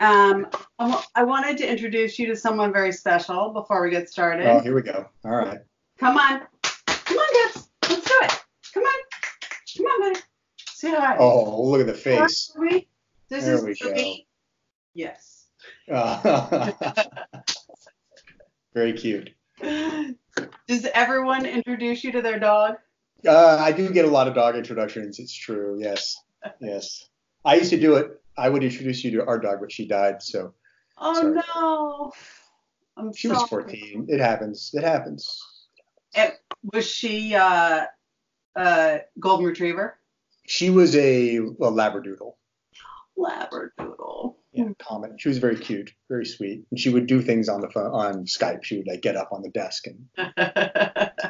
I wanted to introduce you to someone very special before we get started. Oh, here we go. All right. Come on. Come on, guys. Let's do it. Come on. Come on, buddy. Say hi. Oh, look at the face. This there is we go. Yes. Very cute. Does everyone introduce you to their dog? I do get a lot of dog introductions. It's true. Yes. Yes. I used to do it. I would introduce you to our dog, but she died. So. Oh, sorry. No. I'm she sorry. Was 14. It happens. It happens. Was she a golden retriever? She was a labradoodle. Labradoodle. Yeah, common. She was very cute, very sweet, and she would do things on the phone, on Skype. She would like get up on the desk and.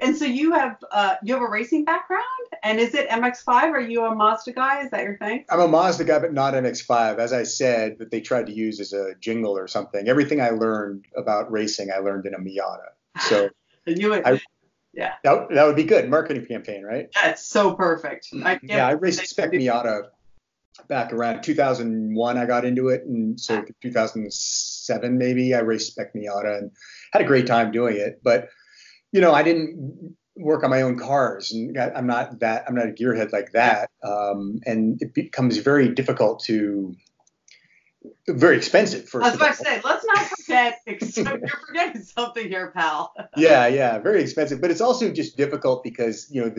And so you have a racing background, and is it MX5? Are you a Mazda guy? Is that your thing? I'm a Mazda guy, but not MX5. As I said, that they tried to use as a jingle or something. Everything I learned about racing, I learned in a Miata. So yeah, that would be good marketing campaign, right? That's so perfect. I raced Spec Miata back around 2001. I got into it, and so 2007 maybe I raced Spec Miata and had a great time doing it, but. You know, I didn't work on my own cars, and I'm not a gearhead like that. And it becomes very difficult very expensive. First I was about to say, let's not forget, you're forgetting something here, pal. Yeah, very expensive, but it's also just difficult because you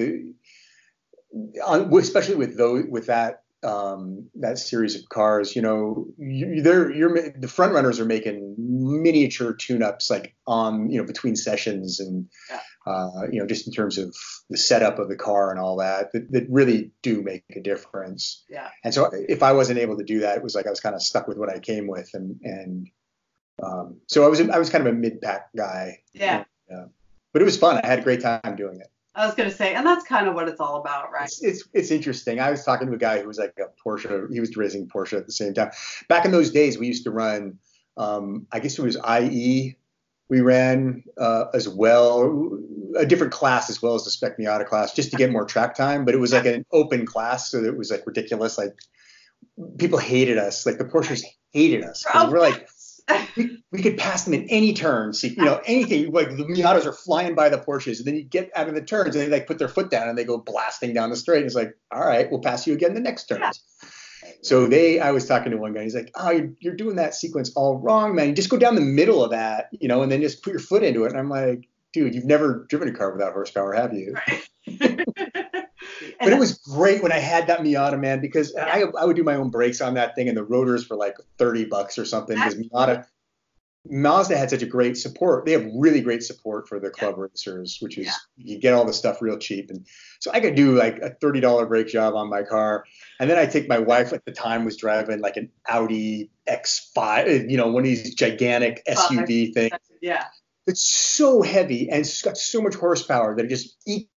know especially with that that series of cars, you know, the front runners are making miniature tune-ups like on, you know, between sessions and, you know, just in terms of the setup of the car and all that really do make a difference. Yeah. And so if I wasn't able to do that, it was like, I was kind of stuck with what I came with. And so I was kind of a mid-pack guy. Yeah. And but it was fun. I had a great time doing it. I was going to say, and that's kind of what it's all about, right? It's interesting. I was talking to a guy who was like a Porsche. He was racing Porsche at the same time. Back in those days, we used to run, I guess it was IE. We ran as well, a different class as well as the Spec Miata class just to get more track time. But it was like an open class, so it was like ridiculous. Like people hated us. Like the Porsches hated us. We're like... We could pass them in any turn, see, you know, anything. Like the Miatas are flying by the Porsches, and then you get out of the turns, and they like put their foot down, and they go blasting down the straight. And it's like, all right, we'll pass you again the next turn. Yeah. So I was talking to one guy. He's like, oh, you're doing that sequence all wrong, man. You just go down the middle of that, you know, and then just put your foot into it. And I'm like, dude, you've never driven a car without horsepower, have you? Right. But it was great when I had that Miata, man, because I would do my own brakes on that thing, and the rotors were like $30 or something. Because Mazda had such a great support. They have really great support for the club racers, which is you get all the stuff real cheap. And so I could do like a $30 brake job on my car, and then I take my wife at the time was driving like an Audi X5, you know, one of these gigantic SUV things. Yeah, it's so heavy and it's got so much horsepower that it just eats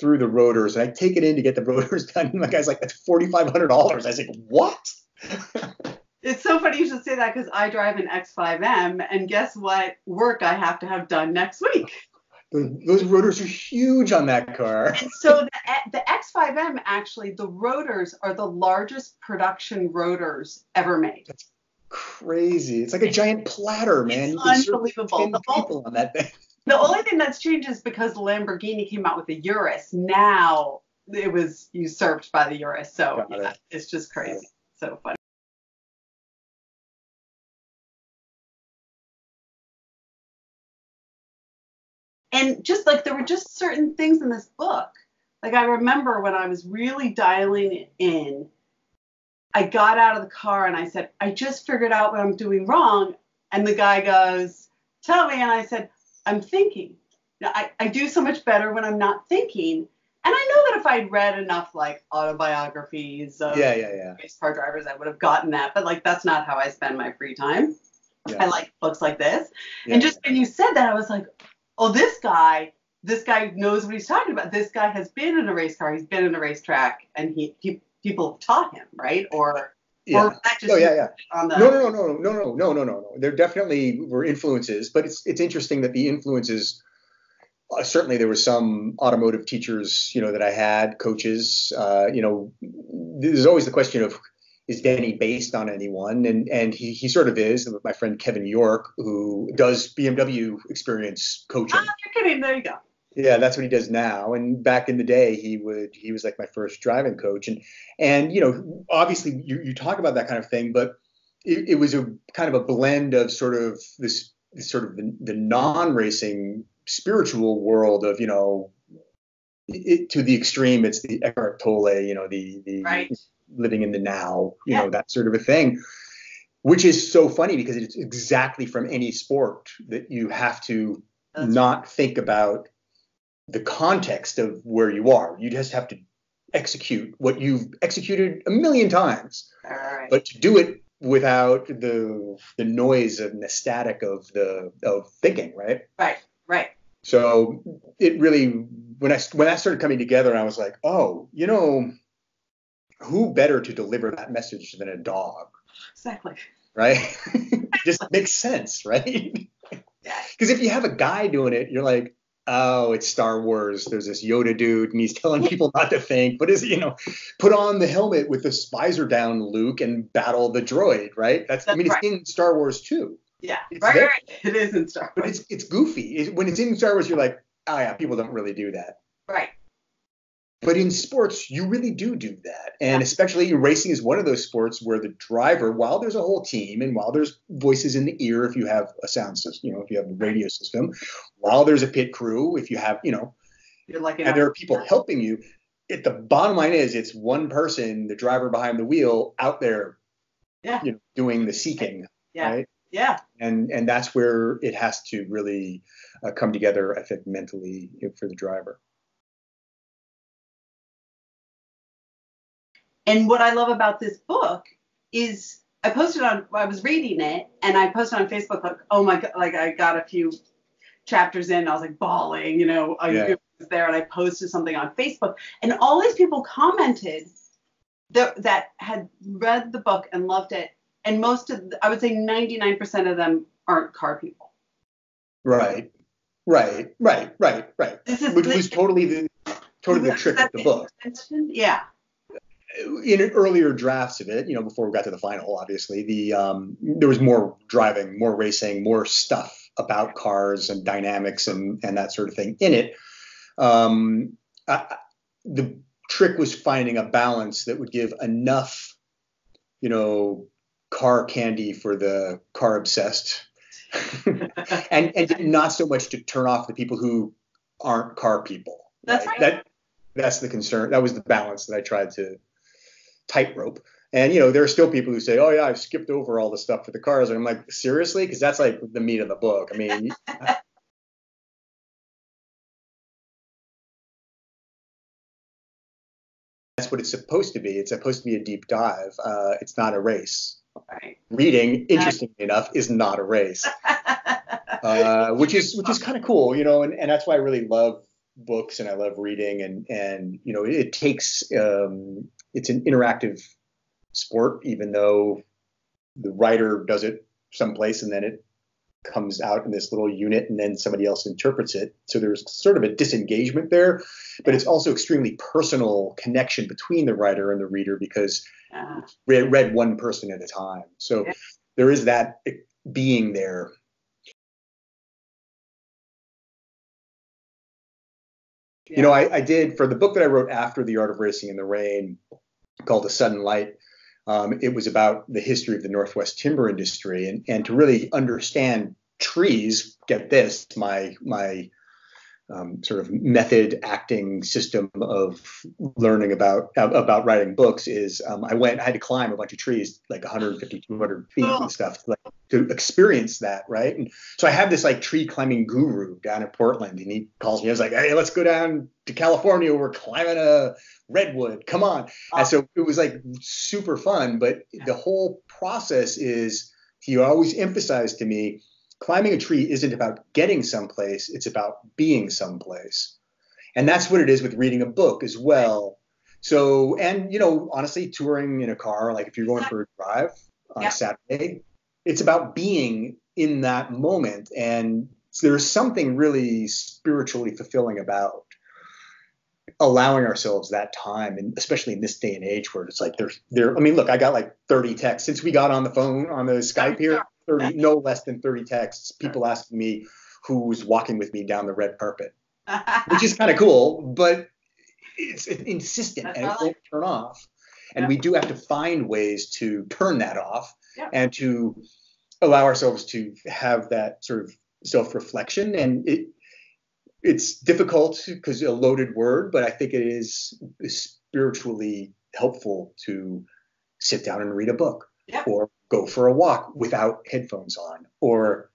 through the rotors, and I take it in to get the rotors done. And my guy's like, that's $4,500. I was like, what? It's so funny you should say that because I drive an X5M, and guess what work I have to have done next week? Those rotors are huge on that car. And so the X5M, actually, the rotors are the largest production rotors ever made. That's crazy. It's like a giant platter, man. It's unbelievable. 10 people on that thing. The only thing that's changed is because the Lamborghini came out with the Urus. Now it was usurped by the Urus. So it's just crazy. So funny. And just like there were just certain things in this book. Like I remember when I was really dialing in, I got out of the car and I said, I just figured out what I'm doing wrong. And the guy goes, tell me. And I said, I'm thinking. Now, I do so much better when I'm not thinking. And I know that if I'd read enough like autobiographies of race car drivers, I would have gotten that. But like that's not how I spend my free time. Yeah. I like books like this. Yeah. And just when you said that, I was like, oh, this guy knows what he's talking about. This guy has been in a race car. He's been in a racetrack, and he people have taught him, right? Or that just on the... No. There definitely were influences, but it's interesting that the influences Certainly there were some automotive teachers, that I had, coaches, there's always the question of, is Denny based on anyone? And he sort of is. My friend Kevin York, who does BMW experience coaching. Oh, you're kidding. There you go. Yeah, that's what he does now. And back in the day, he was like my first driving coach. And obviously you talk about that kind of thing, but it was a kind of a blend of sort of this sort of the non-racing spiritual world of, to the extreme, it's the Eckhart Tolle, the right. Living in the now, that sort of a thing, which is so funny because it's exactly from any sport that you have to not think about the context of where you are. You just have to execute what you've executed a million times, right. But to do it without the noise and the static of thinking, right? Right, right. So it really, when I started coming together, I was like, oh, who better to deliver that message than a dog? Exactly. Right? Just makes sense, right? Because if you have a guy doing it, you're like, oh, it's Star Wars. There's this Yoda dude, and he's telling people not to think. But put on the helmet with the visor down, Luke, and battle the droid, right? That's it's in Star Wars too. Yeah, right. It is in Star Wars. But it's goofy. When it's in Star Wars, you're like, oh yeah, people don't really do that. Right. But in sports, you really do that. And especially racing is one of those sports where the driver, while there's a whole team and while there's voices in the ear, if you have a sound system, if you have a radio system, while there's a pit crew, if you have, you're lucky and there are people helping you, the bottom line is it's one person, the driver behind the wheel out there doing the seeking. Yeah. Right? Yeah. And that's where it has to really come together, I think, mentally for the driver. And what I love about this book is I was reading it and I posted on Facebook, like, oh my God, like I got a few chapters in and I was like bawling, I was there and I posted something on Facebook and all these people commented that had read the book and loved it. And I would say 99% of them aren't car people. Right. Which was totally the trick of the book. Yeah. In earlier drafts of it, before we got to the final, obviously, there was more driving, more racing, more stuff about cars and dynamics and that sort of thing in it. The trick was finding a balance that would give enough, car candy for the car obsessed and not so much to turn off the people who aren't car people. That's right. That's the concern. That was the balance that I tried to tightrope. And, there are still people who say, oh, yeah, I've skipped over all the stuff for the cars. And I'm like, seriously? Because that's like the meat of the book. I mean. That's what it's supposed to be. It's supposed to be a deep dive. It's not a race. Right. Reading, interestingly enough, is not a race, which is kind of cool, and that's why I really love books and I love reading and it takes it's an interactive sport, even though the writer does it someplace and then it comes out in this little unit and then somebody else interprets it. So there's sort of a disengagement there, but it's also extremely personal connection between the writer and the reader because read one person at a time. So there is that being there. Yeah. I did for the book that I wrote after The Art of Racing in the Rain called A Sudden Light. It was about the history of the Northwest timber industry and to really understand trees, get this, my sort of method acting system of learning about writing books is I had to climb a bunch of trees, like 150, 200 feet and stuff to experience that. Right. And so I have this like tree climbing guru down in Portland and he calls me. I was like, hey, let's go down to California. We're climbing a redwood. Come on. And so it was like super fun. But the whole process is he always emphasized to me, climbing a tree isn't about getting someplace, it's about being someplace. And that's what it is with reading a book as well. So, and, honestly, touring in a car, like if you're going for a drive on a Saturday, it's about being in that moment. And So there's something really spiritually fulfilling about allowing ourselves that time, and especially in this day and age where it's like I mean, look, I got like 30 texts since we got on the phone on the Skype here, 30, no less than 30 texts, people asking me who was walking with me down the red carpet, which is kind of cool, but it's insistent and it won't turn off. And we do have to find ways to turn that off and to allow ourselves to have that sort of self-reflection. And it's difficult because a loaded word, but I think it is spiritually helpful to sit down and read a book or go for a walk without headphones on, or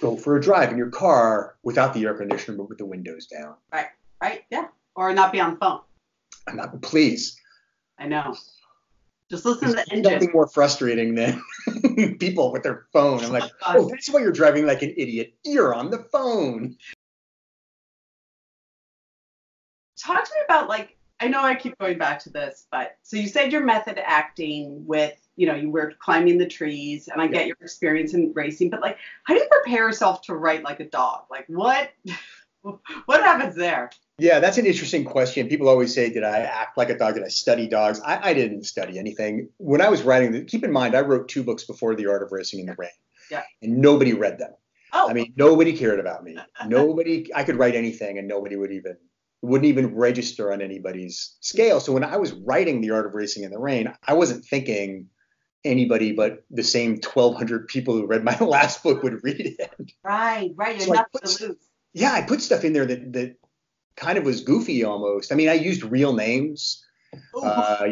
go for a drive in your car without the air conditioner, but with the windows down. Right. Yeah. Or not be on the phone. Please. I know. Just listen to the engine. Nothing more frustrating than people with their phone. I'm like, oh, that's why you're driving like an idiot. You're on the phone. Talk to me about, like, I know I keep going back to this, but so you said your method acting with, you know, you were climbing the trees, and I get your experience in racing, but like, how do you prepare yourself to write like a dog? Like what happens there? Yeah, that's an interesting question. People always say, did I act like a dog? Did I study dogs? I didn't study anything. When I was writing, keep in mind, I wrote 2 books before The Art of Racing in the Rain, and nobody read them. Oh. I mean, nobody cared about me. I could write anything, and nobody wouldn't even register on anybody's scale. So when I was writing The Art of Racing in the Rain, I wasn't thinking anybody but the same 1,200 people who read my last book would read it. Right. You're not to lose. Yeah, I put stuff in there that kind of was goofy almost. I mean, I used real names. You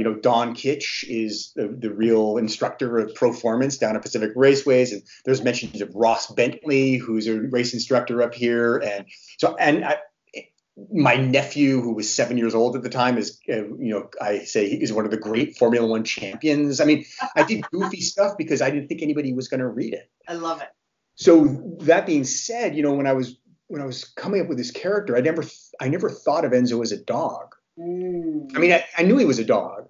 know, Don Kitch is the real instructor of performance down at Pacific Raceways, and there's mentions of Ross Bentley, who's a race instructor up here, my nephew, who was 7 years old at the time, I say he is one of the great Formula One champions. I mean, I did goofy stuff because I didn't think anybody was going to read it. I love it. So that being said, you know, when I was coming up with this character, I never thought of Enzo as a dog. I mean, I knew he was a dog,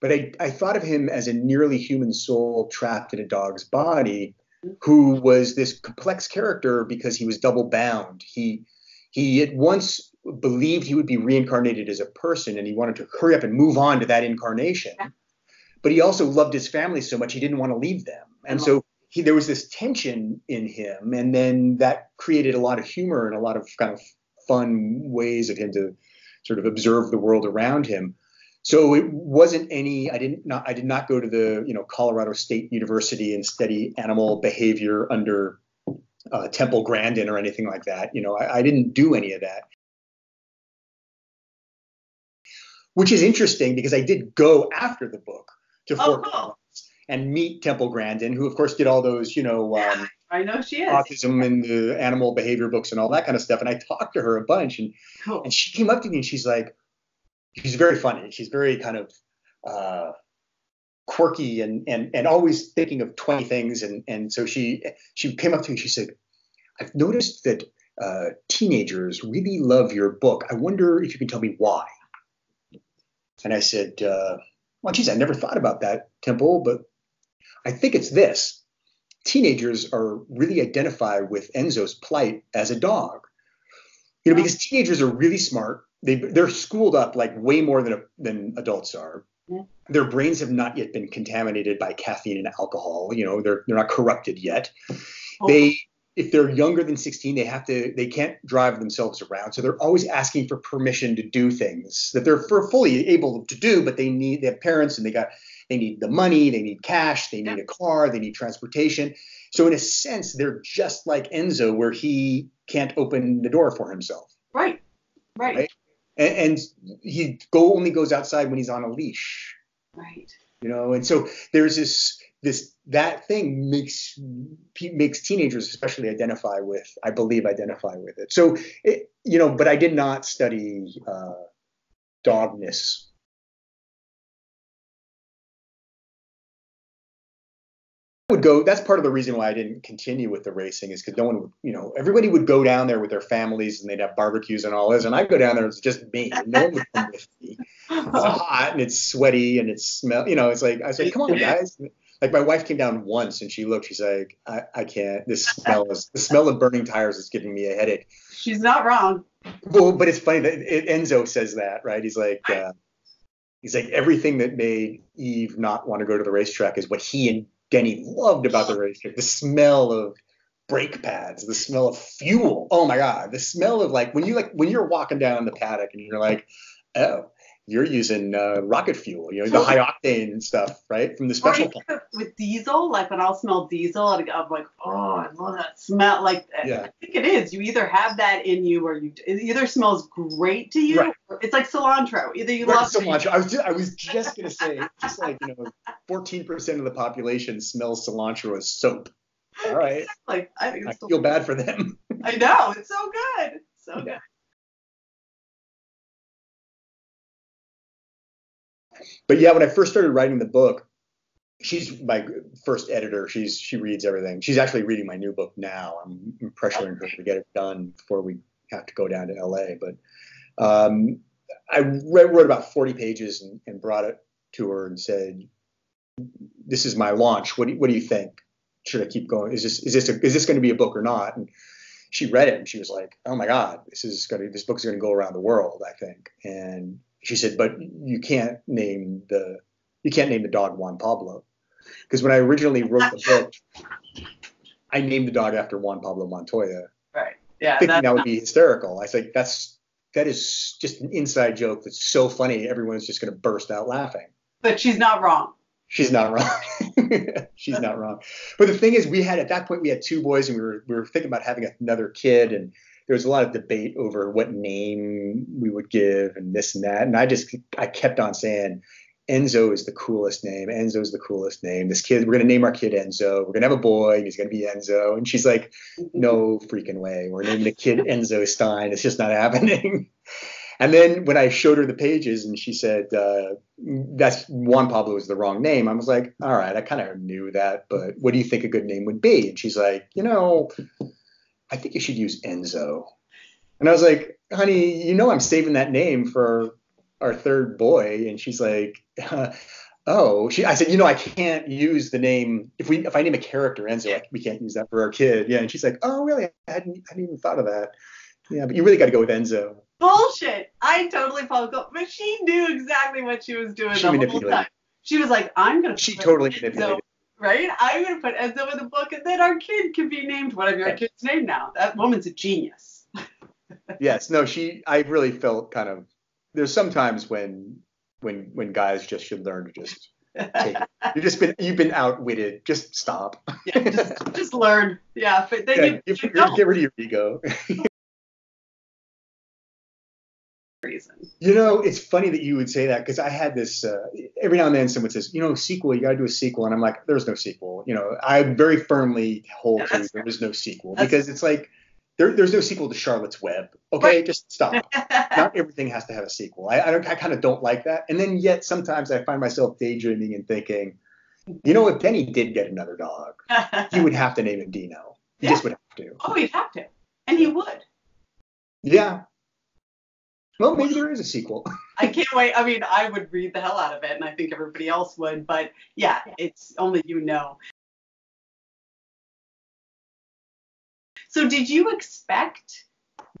but I thought of him as a nearly human soul trapped in a dog's body, who was this complex character because he was double bound. He at once believed he would be reincarnated as a person, and he wanted to hurry up and move on to that incarnation. But he also loved his family so much he didn't want to leave them. And so there was this tension in him, and then that created a lot of humor and a lot of kind of fun ways of him to sort of observe the world around him. So it wasn't I did not go to the, you know, Colorado State University and study animal behavior under Temple Grandin or anything like that. You know, I didn't do any of that. Which is interesting because I did go after the book to Fort Collins and meet Temple Grandin, who, of course, did all those, you know, I know she is. Autism and the animal behavior books and all that kind of stuff. And I talked to her a bunch, and she came up to me and she's like, she's very funny. She's very kind of quirky and always thinking of 20 things. And so she came up to me and she said, I've noticed that teenagers really love your book. I wonder if you can tell me why. And I said, well, geez, I never thought about that, Temple, but I think it's this. Teenagers are really identify with Enzo's plight as a dog, you know, because teenagers are really smart. They're schooled up like way more than adults are. Yeah. Their brains have not yet been contaminated by caffeine and alcohol. You know, they're not corrupted yet. If they're younger than 16, they can't drive themselves around. So they're always asking for permission to do things that they're fully able to do, but they have parents, and they need the money, they need cash, they need a car, they need transportation. So in a sense, they're just like Enzo, where he can't open the door for himself. Right. And he only goes outside when he's on a leash. Right. You know, and so there's that thing makes teenagers especially identify with it. So, you know, but I did not study dogness. That's part of the reason why I didn't continue with the racing, is because no one would, you know, everybody would go down there with their families and they'd have barbecues and all this. And I'd go down there and it's just me. And no one would come with me. It's hot and it's sweaty and it's smell, you know, it's like, I was like, come on, guys. Like, my wife came down once and she looked, she's like, I can't, the smell of burning tires is giving me a headache. She's not wrong. Well, but it's funny that Enzo says that, right? He's like, everything that made Eve not want to go to the racetrack is what he and Denny loved about the racetrack. The smell of brake pads, the smell of fuel. Oh my God. The smell of, like, when you're walking down the paddock and you're like, oh, you're using rocket fuel, you know, the high octane stuff, right? From the special. Or with diesel, like when I'll smell diesel, I'm like, oh, I love that smell. Like, yeah. I think it is. You either have that in you, or it either smells great to you. Right. Or it's like cilantro. Either you love cilantro. I was just gonna say, just like, you know, 14% of the population smells cilantro as soap. All right. Exactly. I feel bad for them. I know. It's so good. So yeah. Good. But yeah, when I first started writing the book, she's my first editor. She reads everything. She's actually reading my new book now. I'm pressuring her to get it done before we have to go down to LA. But I wrote about 40 pages and brought it to her and said, "This is my launch. What do you think? Should I keep going? Is this going to be a book or not?" And she read it and she was like, "Oh my God, this book is going to go around the world, I think." And she said, "But you can't name the dog Juan Pablo, because when I originally wrote the book, I named the dog after Juan Pablo Montoya, right? Yeah, thinking that would be hysterical. I was like, that is just an inside joke that's so funny, everyone's just going to burst out laughing." But she's not wrong. She's not wrong. She's not wrong. But the thing is, at that point we had two boys, and we were thinking about having another kid, and there was a lot of debate over what name we would give and this and that. And I kept on saying, Enzo is the coolest name. Enzo is the coolest name. We're going to name our kid Enzo. We're going to have a boy. He's going to be Enzo. And she's like, no freaking way. We're naming the kid Enzo Stein. It's just not happening. And then when I showed her the pages and she said, that's Juan Pablo is the wrong name. I was like, all right, I kind of knew that, but what do you think a good name would be? And she's like, you know, I think you should use Enzo. And I was like, honey, you know I'm saving that name for our third boy. And she's like, I said, you know, I can't use the name. If I name a character Enzo, we can't use that for our kid. Yeah. And she's like, oh, really? I hadn't even thought of that. Yeah, but you really got to go with Enzo. Bullshit. I totally followed. But she knew exactly what she was doing the whole time. She was like, I'm going to. She totally manipulated. Enzo. Right? I'm going to put Enzo in the book, and then our kid can be named whatever your kid's name now. That woman's a genius. Yes. No, I really felt kind of, there's sometimes when guys just should learn to just take it. You've been outwitted. Just stop. Yeah, just learn. Yeah. But then you don't. Get rid of your ego. You know, it's funny that you would say that, because I had this every now and then someone says, you know, sequel, you got to do a sequel. And I'm like, there's no sequel. You know, I very firmly hold to there is no sequel, because it's like there's no sequel to Charlotte's Web. Okay, just stop. Not everything has to have a sequel. I kind of don't like that. And then yet sometimes I find myself daydreaming and thinking, you know, if Denny did get another dog, he would have to name him Dino. He just would have to. Oh, he'd have to. And he would. Yeah. Well, maybe there is a sequel. I can't wait. I mean, I would read the hell out of it, and I think everybody else would. But yeah, it's only you know. So did you expect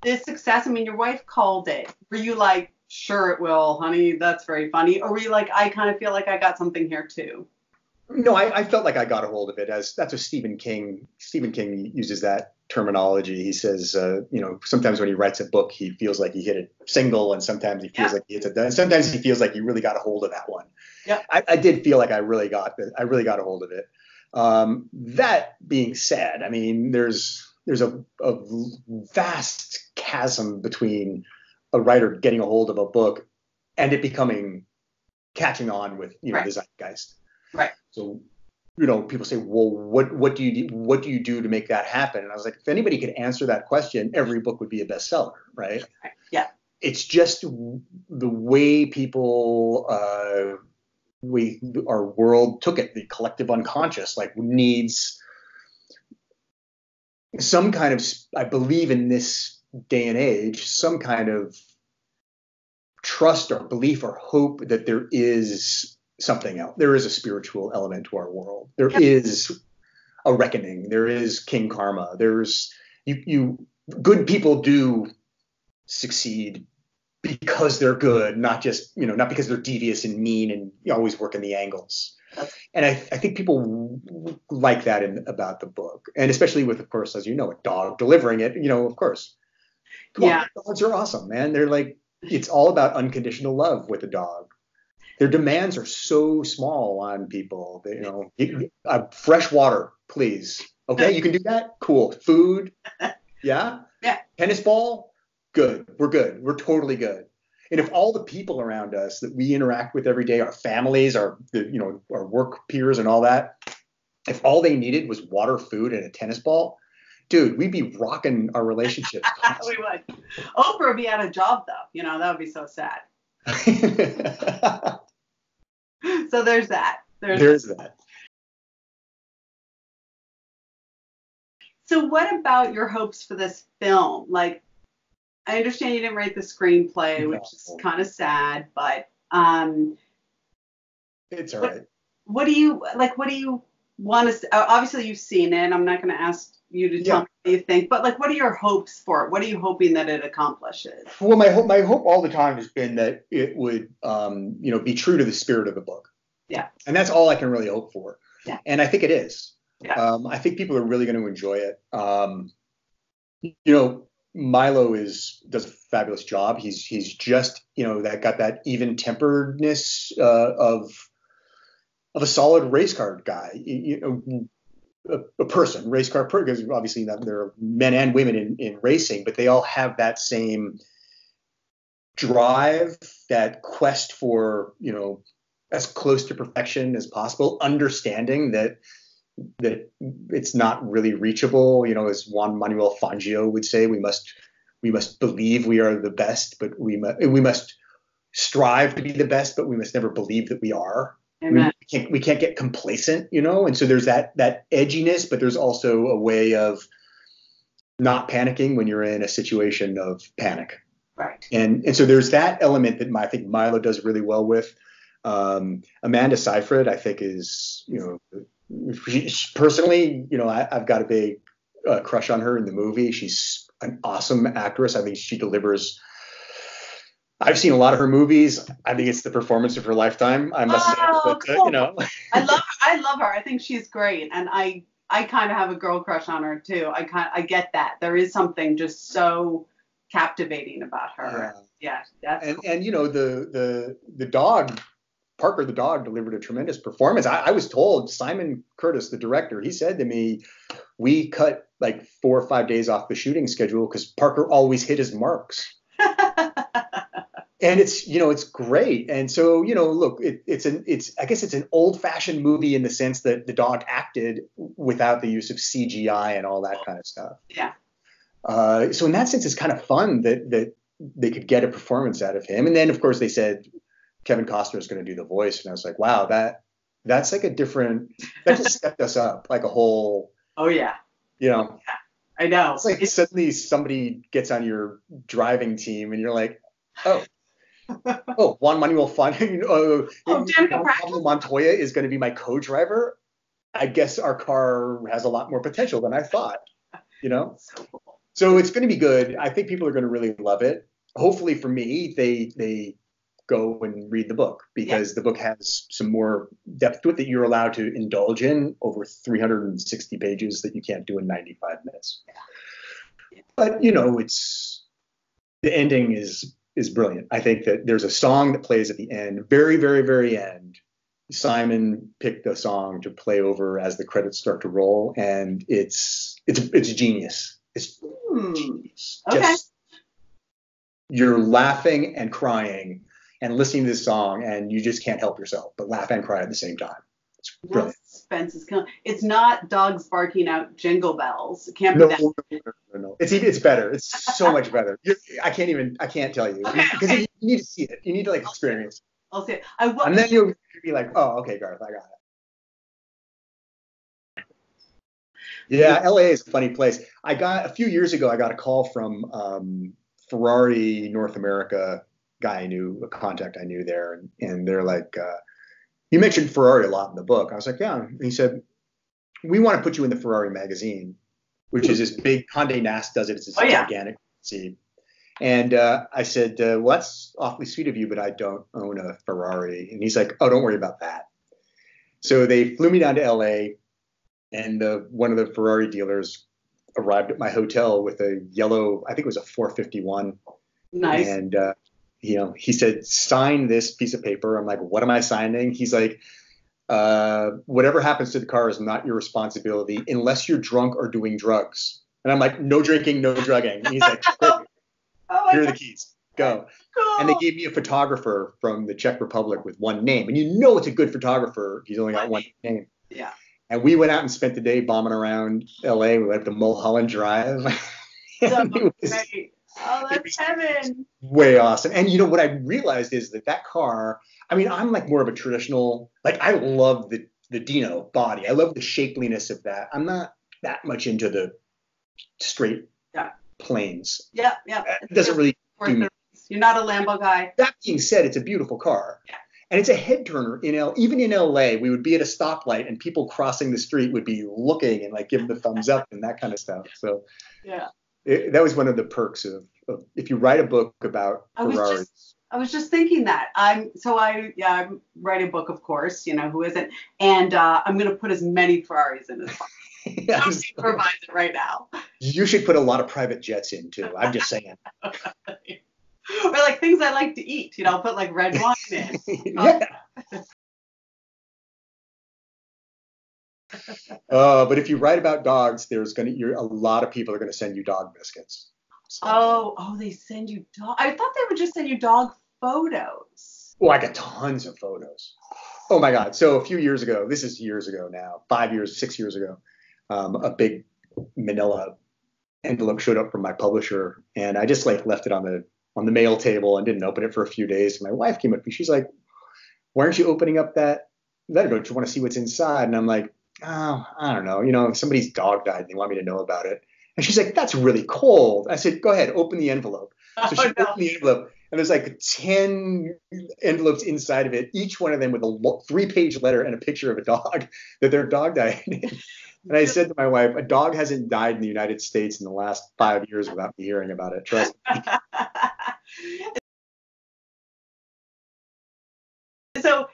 this success? I mean, your wife called it. Were you like, sure it will, honey, that's very funny? Or were you like, I kind of feel like I got something here too? No, I felt like I got a hold of it. That's what Stephen King uses that terminology. He says, you know, sometimes when he writes a book, he feels like he hit a single, and sometimes he feels like he hits a done. Sometimes he feels like he really got a hold of that one. Yeah, I did feel like I really got a hold of it. That being said, I mean, there's a vast chasm between a writer getting a hold of a book and it catching on with, you know, the zeitgeist. Right. So, you know, people say, well, what do you do to make that happen? And I was like, if anybody could answer that question, every book would be a bestseller, right? Yeah. It's just the way people, our world took it, the collective unconscious, like, needs some kind of, I believe in this day and age, some kind of trust or belief or hope that there is something else. There is a spiritual element to our world. There is a reckoning. There is king karma. There's good people do succeed because they're good, not just, you know, not because they're devious and mean and always work in the angles. And I think people like that about the book, and especially with, of course, as you know, a dog delivering it, you know, of course. Come on, dogs are awesome, man. They're like, it's all about unconditional love with a dog. Their demands are so small on people. They, fresh water, please. Okay, you can do that? Cool. Food? Yeah? Yeah. Tennis ball? Good. We're good. We're totally good. And if all the people around us that we interact with every day, our families, our work peers and all that, if all they needed was water, food, and a tennis ball, dude, we'd be rocking our relationships. We would. Oprah would be out of job, though. You know, that would be so sad. So there's that. There's that. So what about your hopes for this film? Like, I understand you didn't write the screenplay, which is kind of sad, but it's all right. What do you want to? Obviously, you've seen it. I'm not going to ask you to tell me what you think, but like, what are your hopes for it? What are you hoping that it accomplishes? Well, my hope all the time has been that it would, be true to the spirit of the book. Yeah. And that's all I can really hope for. Yeah. And I think it is. Yeah. I think people are really going to enjoy it. Milo does a fabulous job. He's just, that got that even temperedness of a solid race car guy, race car person, because obviously there are men and women in racing, but they all have that same drive, that quest for, as close to perfection as possible, understanding that it's not really reachable. As Juan Manuel Fangio would say, we must believe we are the best, but we must strive to be the best, but we must never believe that we are. Amen. We can't get complacent, and so there's that edginess, but there's also a way of not panicking when you're in a situation of panic. Right. And so there's that element that I think Milo does really well with. Amanda Seyfried, I think, is, personally, I've got a big crush on her in the movie. She's an awesome actress. I think she delivers. I've seen a lot of her movies. I think it's the performance of her lifetime, I must say. But, cool. I love her. I think she's great, and I kind of have a girl crush on her too. I get that. There is something just so captivating about her. Yeah, that's cool. And the dog. Parker the dog delivered a tremendous performance. I was told, Simon Curtis, the director, he said to me, we cut like 4 or 5 days off the shooting schedule because Parker always hit his marks. And it's, it's great. And so, look, I guess it's an old fashioned movie in the sense that the dog acted without the use of CGI and all that kind of stuff. Yeah. So in that sense, it's kind of fun that they could get a performance out of him. And then, of course, they said, Kevin Costner is going to do the voice. And I was like, wow, that's like a different, that just stepped us up like a whole. Oh yeah. Yeah, I know. It's like suddenly somebody gets on your driving team and you're like, oh, Juan Manuel Fangio, Pablo Montoya is going to be my co-driver. I guess our car has a lot more potential than I thought, So cool. So it's going to be good. I think people are going to really love it. Hopefully for me, they go and read the book, because the book has some more depth to it that you're allowed to indulge in over 360 pages that you can't do in 95 minutes. Yeah. But it's, the ending is brilliant. I think that there's a song that plays at the end, very, very, very end. Simon picked a song to play over as the credits start to roll, and it's genius. It's genius. Okay. Just, you're laughing and crying and listening to this song, and you just can't help yourself but laugh and cry at the same time. It's brilliant. Suspense is killing. It's not dogs barking out jingle bells. It can't be that. No. It's better. It's so much better. I can't tell you, because you need to see it. You need to experience it. I'll see it. And then you'll be like, oh, okay, Garth, I got it. Yeah, LA is a funny place. A few years ago, I got a call from Ferrari North America guy I knew, a contact I knew there, and they're like, You mentioned Ferrari a lot in the book. I was like, yeah. And he said, we want to put you in the Ferrari magazine, which is this big, Condé Nast does it. It's this gigantic magazine. And I said, well, that's awfully sweet of you, but I don't own a Ferrari. And he's like, oh, don't worry about that. So they flew me down to L.A., and one of the Ferrari dealers arrived at my hotel with a yellow, I think it was a 451. Nice. And, he said, sign this piece of paper. I'm like, what am I signing? He's like, whatever happens to the car is not your responsibility unless you're drunk or doing drugs. And I'm like, no drinking, no drugging. And he's like, great. Here are the keys. Go. Cool. And they gave me a photographer from the Czech Republic with one name. And you know it's a good photographer. He's only got one name. Yeah. And we went out and spent the day bombing around L.A. We went up to Mulholland Drive. That's heaven. Way awesome. And, what I realized is that car, I mean, I'm like more of a traditional, like I love the Dino body. I love the shapeliness of that. I'm not that much into the straight planes. Yeah, yeah. It doesn't really do me. You're not a Lambo guy. That being said, it's a beautiful car. Yeah. And it's a head turner. Even in L.A., we would be at a stoplight and people crossing the street would be looking and like giving the thumbs up and that kind of stuff. So yeah, that was one of the perks of if you write a book about Ferraris. I was just thinking that. I write a book, of course. Who isn't? And I'm going to put as many Ferraris in as possible. Yeah, I'm supervise it right now. You should put a lot of private jets in too. I'm just saying. Or like things I like to eat, I'll put like red wine in. Yeah. But if you write about dogs, a lot of people are gonna send you dog biscuits. So. Oh, they send you dog. I thought they would just send you dog photos. Well, I got tons of photos. Oh my God! So a few years ago, this is years ago now, 6 years ago, a big Manila envelope showed up from my publisher, and I just like left it on the mail table and didn't open it for a few days. My wife came up to me. She's like, why aren't you opening up that letter? Don't you want to see what's inside? And I'm like, oh, I don't know. Somebody's dog died and they want me to know about it. And she's like, that's really cold. I said, go ahead, open the envelope. So she opened the envelope and there's like 10 envelopes inside of it, each one of them with a 3-page letter and a picture of a dog that their dog died. And I said to my wife, a dog hasn't died in the United States in the last 5 years without me hearing about it. Trust me. So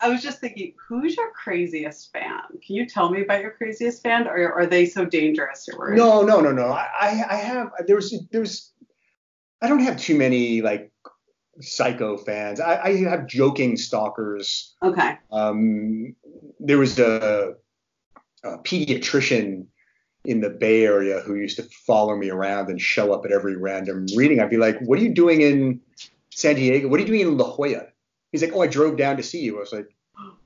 I was just thinking, who's your craziest fan? Can you tell me about your craziest fan, or are they so dangerous? Or no. I don't have too many like psycho fans. I have joking stalkers. Okay. There was a pediatrician in the Bay Area who used to follow me around and show up at every random reading. I'd be like, what are you doing in San Diego? What are you doing in La Jolla? He's like, oh, I drove down to see you. I was like,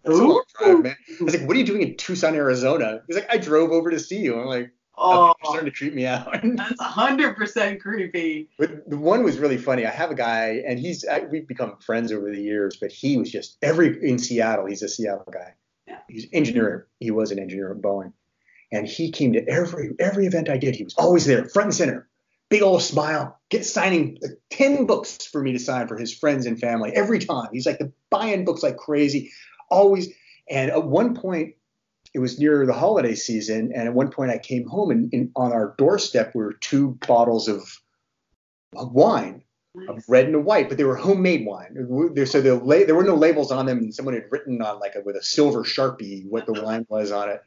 that's a long drive, man. I was like, what are you doing in Tucson, Arizona? He's like, I drove over to see you. I'm like, oh, you're starting to creep me out. That's 100% creepy. But the one was really funny. I have a guy, and we've become friends over the years, but he was just in Seattle. He's a Seattle guy. Yeah. He's an engineer. He was an engineer at Boeing. And he came to every event I did. He was always there, front and center. Big old smile, signing 10 books for me to sign for his friends and family every time. He's like buying books like crazy, always. And at one point, it was near the holiday season. And at one point, I came home and on our doorstep were 2 bottles of wine, nice. Of red and a white, but they were homemade wine. So there were no labels on them. And someone had written on with a silver Sharpie what the wine was on it.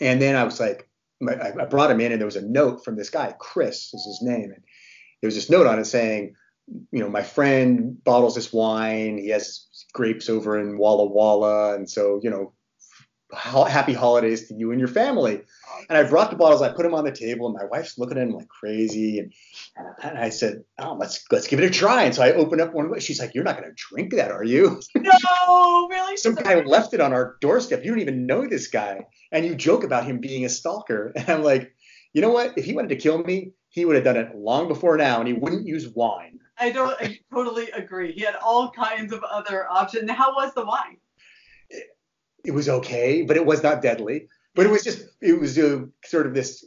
And then I was like, I brought him in, and there was a note from this guy, Chris is his name. And there was this note on it saying, my friend bottles this wine. He has grapes over in Walla Walla. And so, happy holidays to you and your family. And I brought the bottles. I put them on the table, and my wife's looking at him like crazy. And I said, oh, let's give it a try. And so I opened up one. She's like, you're not going to drink that, are you? No, really? Some guy left it on our doorstep. You don't even know this guy. And you joke about him being a stalker. And I'm like, you know what? If he wanted to kill me, he would have done it long before now, and he wouldn't use wine. I totally agree. He had all kinds of other options. How was the wine? It was okay, but it was not deadly. But it was sort of this,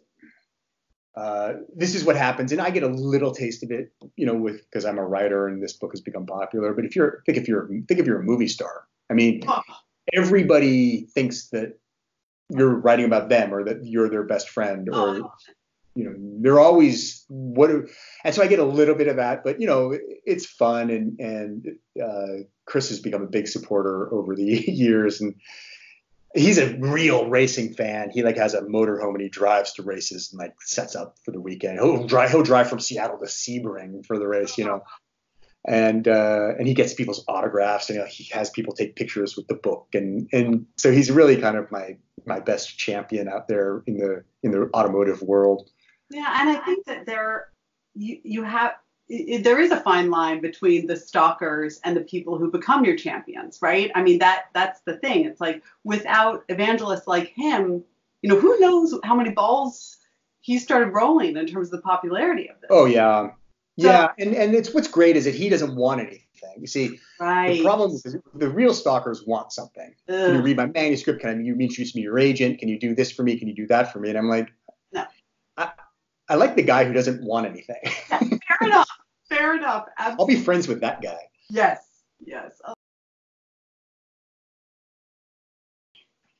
this is what happens. And I get a little taste of it, because I'm a writer and this book has become popular. But if you're a movie star, I mean, everybody thinks that you're writing about them or that you're their best friend or, you know, they're always and so I get a little bit of that, but you know, it's fun. And Chris has become a big supporter over the years, and he's a real racing fan. He like has a motorhome and he drives to races and like sets up for the weekend. He'll drive from Seattle to Sebring for the race, you know. And he gets people's autographs, and you know, he has people take pictures with the book, and so he's really kind of my best champion out there in the automotive world. Yeah, and I think that there is a fine line between the stalkers and the people who become your champions, right? I mean, that's the thing. It's like without evangelists like him, you know, who knows how many balls he started rolling in terms of the popularity of this. Oh yeah. Yeah, and it's what's great is that he doesn't want anything. You see, right. The problem is the real stalkers want something. Ugh. Can you read my manuscript? Can you introduce me to your agent? Can you do this for me? Can you do that for me? And I'm like, no. I like the guy who doesn't want anything. Yeah, fair enough. Fair enough. Absolutely. I'll be friends with that guy. Yes.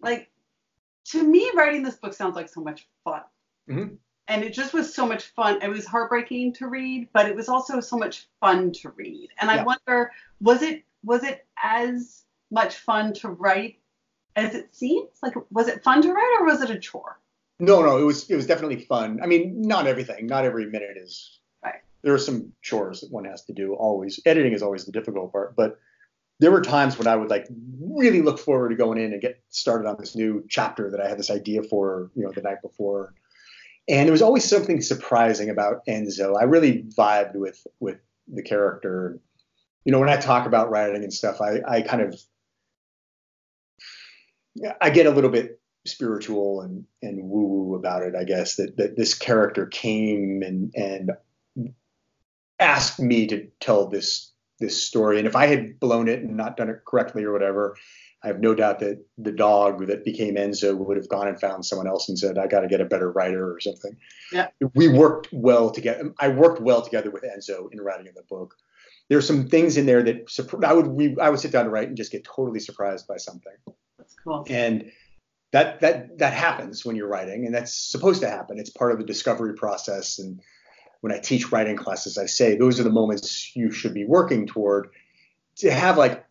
Like, to me, writing this book sounds like so much fun. Mm-hmm. And it just was so much fun. It was heartbreaking to read, but it was also so much fun to read. And I wonder, was it as much fun to write as it seems? Like, was it fun to write, or was it a chore? No, it was definitely fun. I mean, not everything, not every minute is. Right. There are some chores that one has to do always. Editing is always the difficult part, but there were times when I would like really look forward to going in and get started on this new chapter that I had this idea for, you know, the night before. And there was always something surprising about Enzo. I really vibed with the character. You know, when I talk about writing and stuff, I kind of, I get a little bit spiritual and woo-woo about it, I guess, that this character came and asked me to tell this story. And if I had blown it and not done it correctly or whatever, I have no doubt that the dog that became Enzo would have gone and found someone else and said, I got to get a better writer or something. Yeah. We worked well together. I worked well together with Enzo in writing the book. There are some things in there that I would sit down to write and just get totally surprised by something. That's cool. And that happens when you're writing, and that's supposed to happen. It's part of the discovery process. And when I teach writing classes, I say, those are the moments you should be working toward to have like,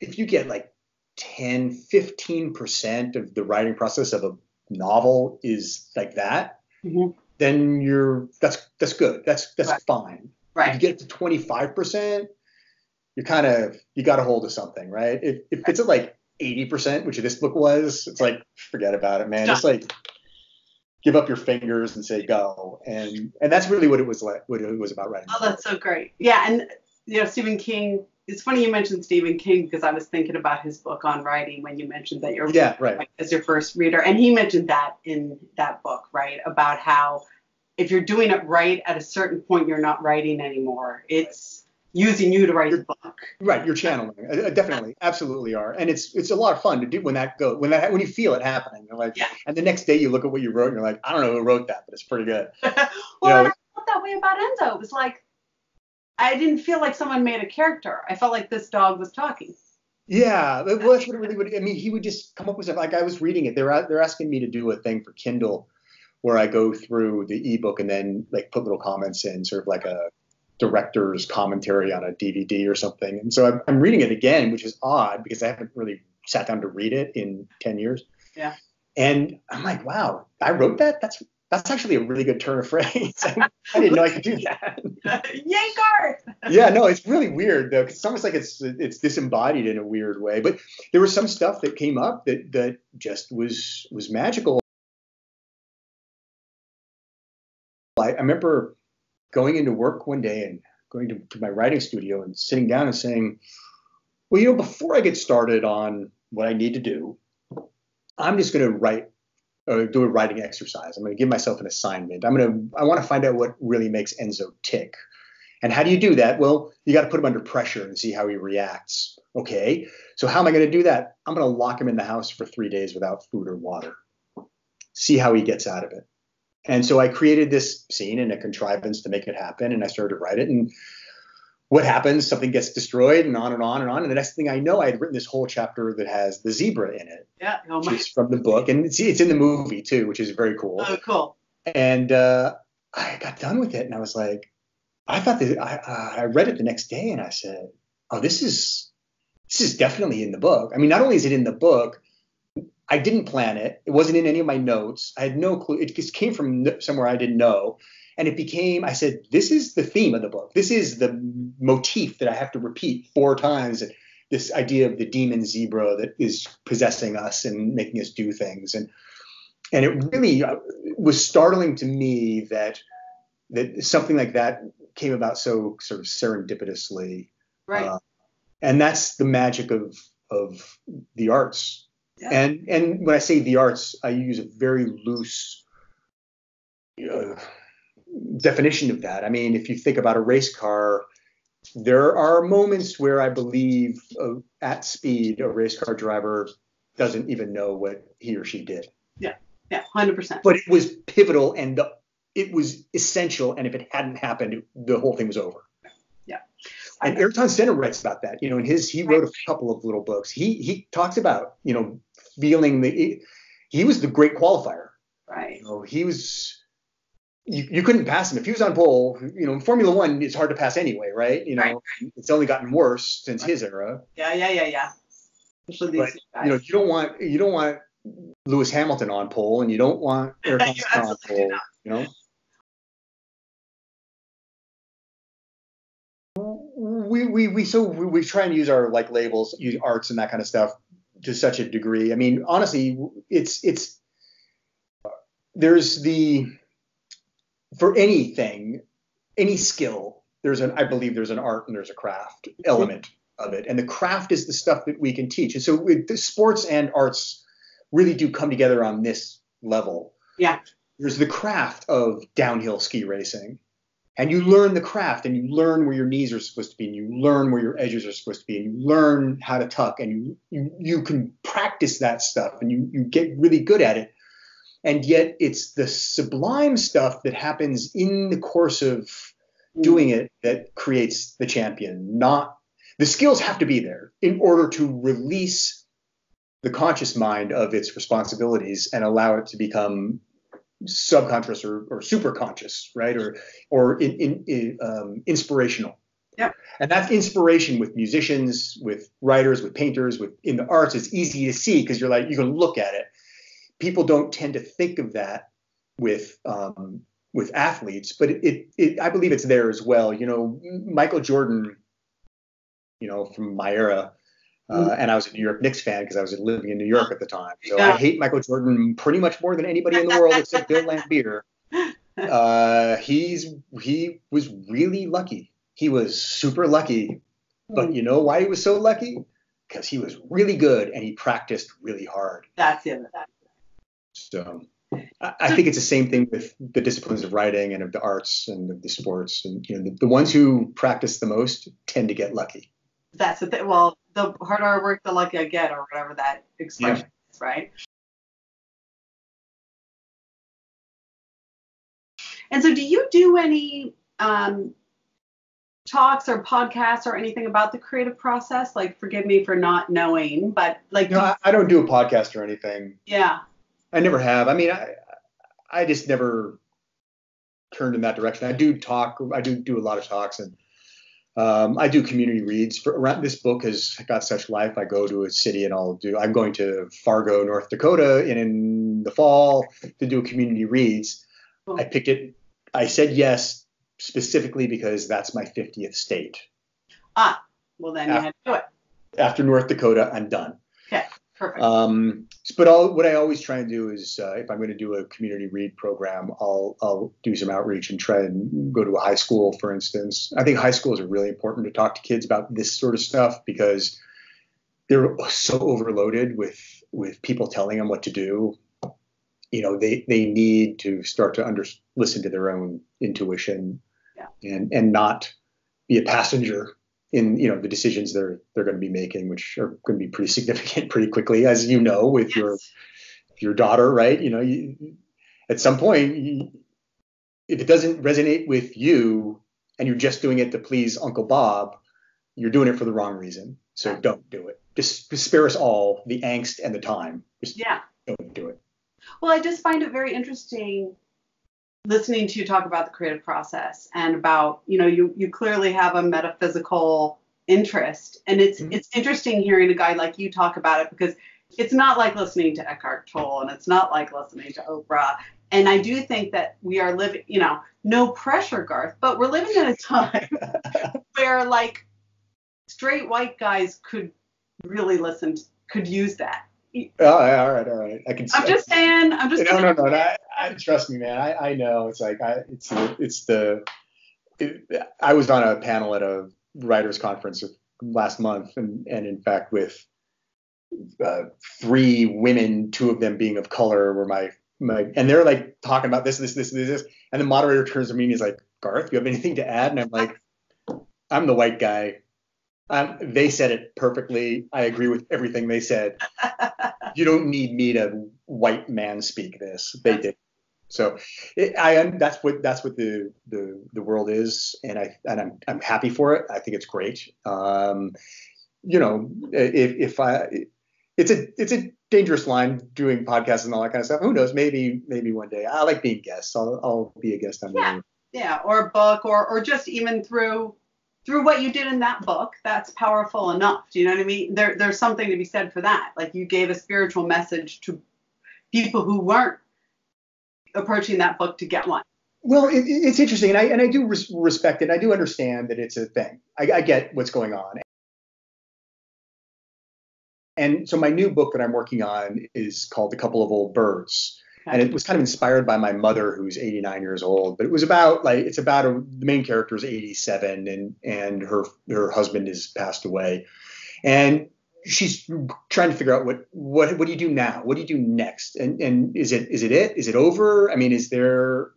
if you get like 10, 15% of the writing process of a novel is like that, mm-hmm. then that's good. That's right. Fine. Right. If you get to 25%, you're kind of, you got a hold of something, right? If it's at like 80%, which this book was, it's like, forget about it, man. Stop. It's like, give up your fingers and say go. And that's really what it was like, what it was about writing. Oh, that's so great. Yeah. And you know, Stephen King, it's funny you mentioned Stephen King because I was thinking about his book on writing when you mentioned that you're as your first reader. And he mentioned that in that book, right? About how if you're doing it right, at a certain point, you're not writing anymore. It's using you to write the book. Right. You're channeling. Definitely. Absolutely are. And it's a lot of fun to do when you feel it happening. You're like, And the next day you look at what you wrote and you're like, I don't know who wrote that, but it's pretty good. Well, you know, I felt that way about Enzo. It was like, I didn't feel like someone made a character. I felt like this dog was talking. Yeah, well, that's what it really would. I mean, he would just come up with stuff. Like I was reading it. They're asking me to do a thing for Kindle, where I go through the ebook and then like put little comments in, sort of like a director's commentary on a DVD or something. And so I'm reading it again, which is odd because I haven't really sat down to read it in 10 years. Yeah. And I'm like, wow, I wrote that. That's actually a really good turn of phrase. I didn't know I could do that. Yay, Garth! Yeah, no, it's really weird though. 'Cause it's almost like it's disembodied in a weird way. But there was some stuff that came up that just was magical. I remember going into work one day and going to my writing studio and sitting down and saying, well, you know, before I get started on what I need to do, I'm just going to do a writing exercise. I'm going to give myself an assignment. I want to find out what really makes Enzo tick. And how do you do that? Well, you got to put him under pressure and see how he reacts. Okay. So how am I going to do that? I'm going to lock him in the house for 3 days without food or water. See how he gets out of it. And so I created this scene and a contrivance to make it happen. And I started to write it. And what happens? Something gets destroyed, and on and on and on. And the next thing I know, I had written this whole chapter that has the zebra in it. Yeah, no, which is from the book, and it's in the movie too, which is very cool. Oh, cool. And I got done with it, and I was like, I thought that I read it the next day, and I said, oh, this is definitely in the book. I mean, not only is it in the book, I didn't plan it. It wasn't in any of my notes. I had no clue. It just came from somewhere I didn't know. And it became, I said, this is the theme of the book. This is the motif that I have to repeat 4 times. This idea of the demon zebra that is possessing us and making us do things. And it really was startling to me that something like that came about so sort of serendipitously. Right. And that's the magic of the arts. Yeah. And when I say the arts, I use a very loose definition of that. I mean, if you think about a race car, there are moments where I believe at speed, a race car driver doesn't even know what he or she did. Yeah, yeah, 100%. But it was pivotal and it was essential. And if it hadn't happened, the whole thing was over. Yeah. And Ayrton Senna writes about that, you know, in he wrote a couple of little books. He talks about, you know, feeling he was the great qualifier. Right. You know, he was, you couldn't pass him. If he was on pole, you know, in Formula One, it's hard to pass anyway, right? You know, It's only gotten worse since his era. Yeah. Especially these guys. You know, you don't want Lewis Hamilton on pole, and you don't want Ayrton Senna on pole, you know? We try and use our like labels, use arts and that kind of stuff to such a degree. I mean, honestly, it's there's for anything, any skill, I believe there's an art and there's a craft element of it, and the craft is the stuff that we can teach. And so the sports and arts really do come together on this level. Yeah, there's the craft of downhill ski racing. And you learn the craft, and you learn where your knees are supposed to be, and you learn where your edges are supposed to be, and you learn how to tuck, and you can practice that stuff, and you get really good at it. And yet it's the sublime stuff that happens in the course of doing it that creates the champion. Not the skills have to be there in order to release the conscious mind of its responsibilities and allow it to become subconscious or super conscious, right? Or inspirational. Yeah. And that's inspiration with musicians, with writers, with painters, in the arts. It's easy to see because you're like, you can look at it. People don't tend to think of that with athletes, but I believe it's there as well. You know, Michael Jordan, you know, from my era, and I was a New York Knicks fan because I was living in New York at the time. So I hate Michael Jordan pretty much more than anybody in the world except Bill Lambier. He was really lucky. He was super lucky. But you know why he was so lucky? Because he was really good and he practiced really hard. That's it. So I think it's the same thing with the disciplines of writing and of the arts and of the sports. And you know, the ones who practice the most tend to get lucky. That's the thing. Well, the harder I work, the luckier I get, or whatever that expression is, right? And so, do you do any talks or podcasts or anything about the creative process? Like, forgive me for not knowing, but like, no, I don't do a podcast or anything. Yeah, I never have. I mean, I just never turned in that direction. I do talk. I do a lot of talks and. I do community reads for around. This book has got such life. I go to a city and I'm going to Fargo, North Dakota in the fall to do community reads. Cool. I picked it. I said yes, specifically because that's my 50th state. Ah, well then you had to do it. After North Dakota, I'm done. Okay, perfect. But what I always try and do is if I'm going to do a community read program, I'll do some outreach and try and go to a high school, for instance. I think high schools are really important to talk to kids about this sort of stuff because they're so overloaded with people telling them what to do. You know, they need to start to listen to their own intuition and not be a passenger in, you know, the decisions they're going to be making, which are going to be pretty significant pretty quickly, as you know, with your daughter, right? You know, at some point, if it doesn't resonate with you and you're just doing it to please Uncle Bob, you're doing it for the wrong reason. So don't do it. Just spare us all the angst and the time. Just don't do it. Well, I just find it very interesting listening to you talk about the creative process and about, you know, you clearly have a metaphysical interest. And it's interesting hearing a guy like you talk about it, because it's not like listening to Eckhart Tolle, and it's not like listening to Oprah. And I do think that we are living, you know, no pressure, Garth, but we're living in a time where, like, straight white guys could really listen, could use that. All right. I'm just saying. No. I trust me, man. I know. It's like, I was on a panel at a writers conference last month, and in fact with three women, two of them being of color, were my and they're like talking about this, and the moderator turns to me and he's like, Garth, you have anything to add? And I'm like, I'm the white guy. They said it perfectly. I agree with everything they said. You don't need me to white man speak this. They did. So that's what the world is, and I'm happy for it. I think it's great. You know, it's a dangerous line doing podcasts and all that kind of stuff. Who knows? Maybe one day. I like being guests. I'll be a guest on there. Yeah, or a book, or just even through what you did in that book, that's powerful enough. Do you know what I mean? There's something to be said for that. Like, you gave a spiritual message to people who weren't approaching that book to get one. Well, it's interesting, and I do respect it. I do understand that it's a thing. I get what's going on. And so my new book that I'm working on is called A Couple of Old Birds. And it was kind of inspired by my mother, who's 89 years old. But it was about, like, it's about the main character is 87, and her husband has passed away, and she's trying to figure out what do you do now? What do you do next? And is it? Is it over? I mean, is there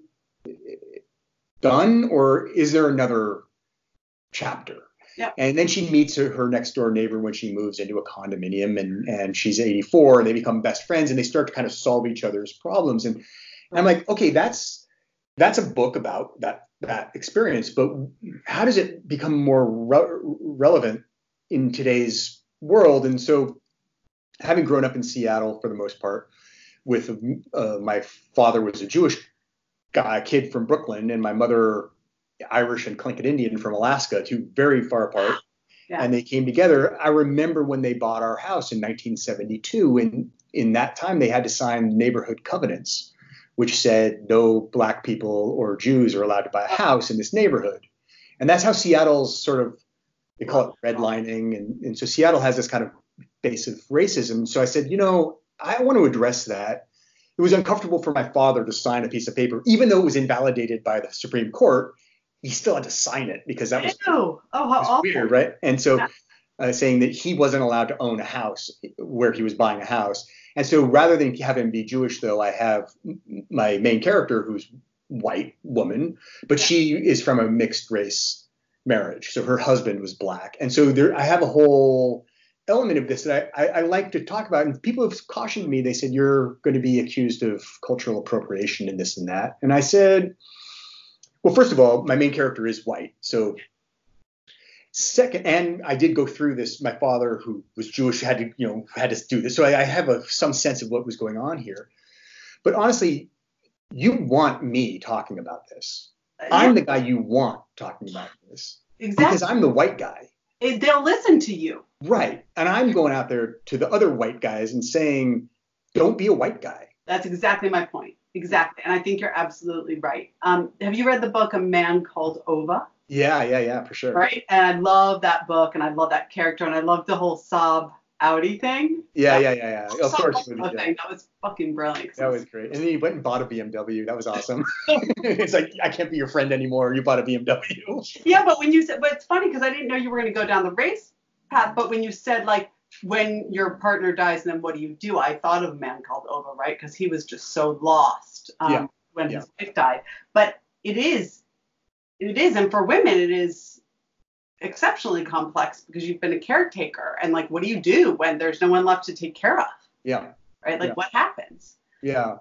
done, or is there another chapter? Yeah. And then she meets her next door neighbor when she moves into a condominium, and she's 84, and they become best friends, and they start to kind of solve each other's problems. And I'm like, okay, that's a book about that experience, but how does it become more relevant in today's world? And so, having grown up in Seattle for the most part, with my father was a Jewish guy, kid from Brooklyn, and my mother, Irish and Tlingit Indian from Alaska, two very far apart, and they came together. I remember when they bought our house in 1972, and in that time they had to sign neighborhood covenants, which said no black people or Jews are allowed to buy a house in this neighborhood. And that's how Seattle's sort of, they call it redlining, and so Seattle has this kind of base of racism. So I said, you know, I want to address that. It was uncomfortable for my father to sign a piece of paper, even though it was invalidated by the Supreme Court. He still had to sign it because that was, how weird, right? And so saying that he wasn't allowed to own a house where he was buying a house. And so rather than have him be Jewish, though, I have my main character, who's white woman, but she is from a mixed race marriage. So her husband was black. And so there, I have a whole element of this that I like to talk about. And people have cautioned me. They said, you're going to be accused of cultural appropriation and this and that. And I said, well, first of all, my main character is white. So second, and I did go through this. My father, who was Jewish, had to do this. So I have some sense of what was going on here. But honestly, you want me talking about this. I'm the guy you want talking about this. Exactly. Because I'm the white guy. They'll listen to you. Right. And I'm going out there to the other white guys and saying, don't be a white guy. That's exactly my point. Exactly. And I think you're absolutely right. Have you read the book A Man Called Ova? Yeah, for sure. Right? And I love that book, and I love that character, and I love the whole Saab Audi thing. Yeah. Of course. That was fucking brilliant. That was great. And then he went and bought a BMW. That was awesome. It's like, I can't be your friend anymore. You bought a BMW. Yeah, but when you said, but it's funny because I didn't know you were going to go down the race path, but when you said, like, when your partner dies, then what do you do? I thought of A Man Called Ova, right? Because he was just so lost when his wife died. But it is, and for women, it is exceptionally complex because you've been a caretaker. And, like, what do you do when there's no one left to take care of? Yeah. Right? Like, what happens? Yeah.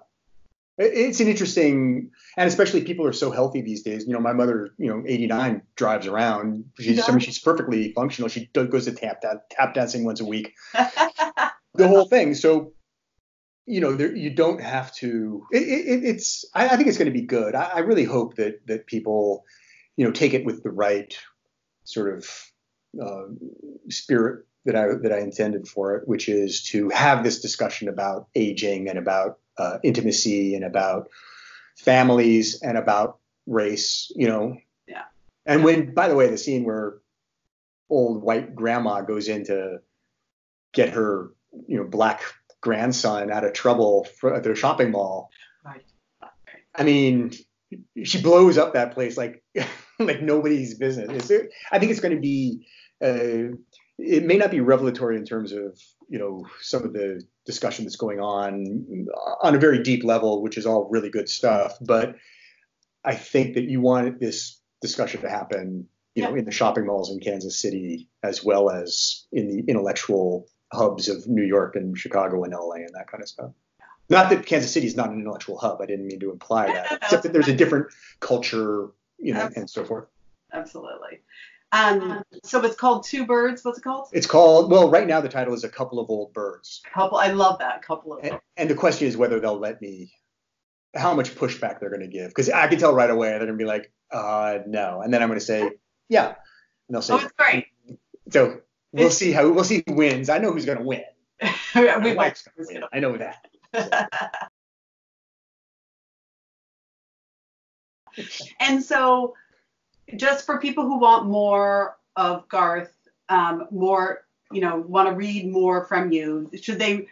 It's an interesting, and especially people are so healthy these days. You know, my mother, 89, drives around. She's perfectly functional. She goes to tap dancing once a week, the whole thing. So, you don't have to, I think it's going to be good. I really hope that people, take it with the right sort of spirit that I intended for it, which is to have this discussion about aging and about intimacy and about families and about race, Yeah. And when, by the way, the scene where old white grandma goes in to get her, black grandson out of trouble at their shopping mall. Right. I mean, she blows up that place like nobody's business. I think it's going to be, it may not be revelatory in terms of, some of the discussion that's going on a very deep level, which is all really good stuff. But I think that you want this discussion to happen, in the shopping malls in Kansas City, as well as in the intellectual hubs of New York and Chicago and LA and that kind of stuff. Not that Kansas City is not an intellectual hub. I didn't mean to imply that, except that there's a different culture, and so forth. Absolutely. So it's called Two Birds. What's it called? It's called, well, right now the title is A Couple of Old Birds. I love that, Couple of Old Birds. And the question is whether they'll let me, how much pushback they're going to give. Because I can tell right away, they're going to be like, no. And then I'm going to say, yeah. And they'll say, oh, it's great. So we'll see who wins. I know who's going to win. I know that. And so just for people who want more of Garth, want to read more from you, should they